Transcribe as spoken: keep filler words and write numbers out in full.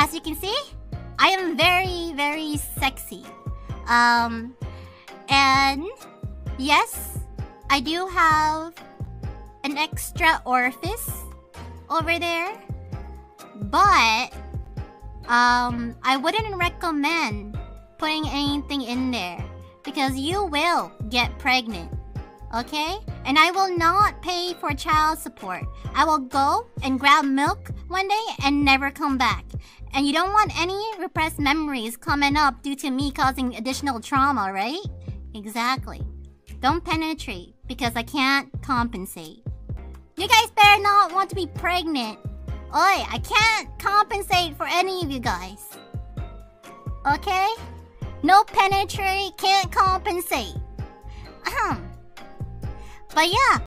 as you can see, I am very, very sexy. Um, and yes, I do have an extra orifice over there, but um, I wouldn't recommend putting anything in there because you will get pregnant, okay? And I will not pay for child support. I will go and grab milk one day and never come back. And you don't want any repressed memories coming up due to me causing additional trauma, right? Exactly. Don't penetrate because I can't compensate. You guys better not want to be pregnant. Oi, I can't compensate for any of you guys. Okay? No penetrate, can't compensate. Ahem. But yeah.